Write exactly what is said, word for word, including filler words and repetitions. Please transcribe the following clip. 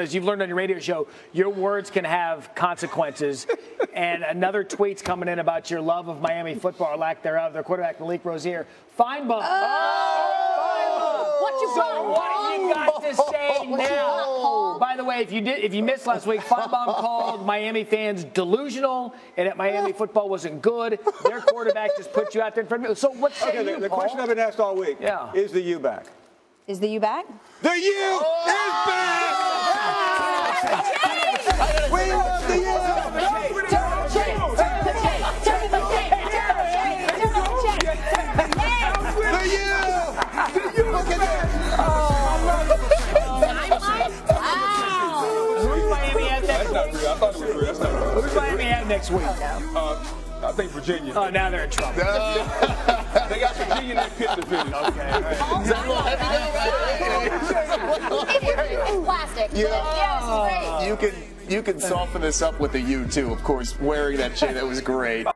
as you've learned on your radio show, your words can have consequences. And another tweet's coming in about your love of Miami football, or lack thereof. Their quarterback, Malik Rozier. Finebaum. Oh! What you so what you got to say now? By the way, if you did, if you missed last week, Finebaum called Miami fans delusional, and that Miami football wasn't good. Their quarterback just put you out there in front of me. So what's okay, the, you, the Paul? question I've been asked all week? Yeah. Is the U back? Is the U back? The U oh! is back. We love the U. Turnover chain. Turnover chain. Turnover chain. Turnover chain. Turnover chain. The U. The U. Look at that. Wow. Who's Miami at next week? I thought it was real. That's not real. Who's Miami at next week? I think Virginia. Oh, now they're in trouble. They got Virginia in that pit to finish. Okay, all right. Is that a little heavy? It's plastic. Yeah. You can, you can soften this up with the U, too, of course, wearing that chain. That was great.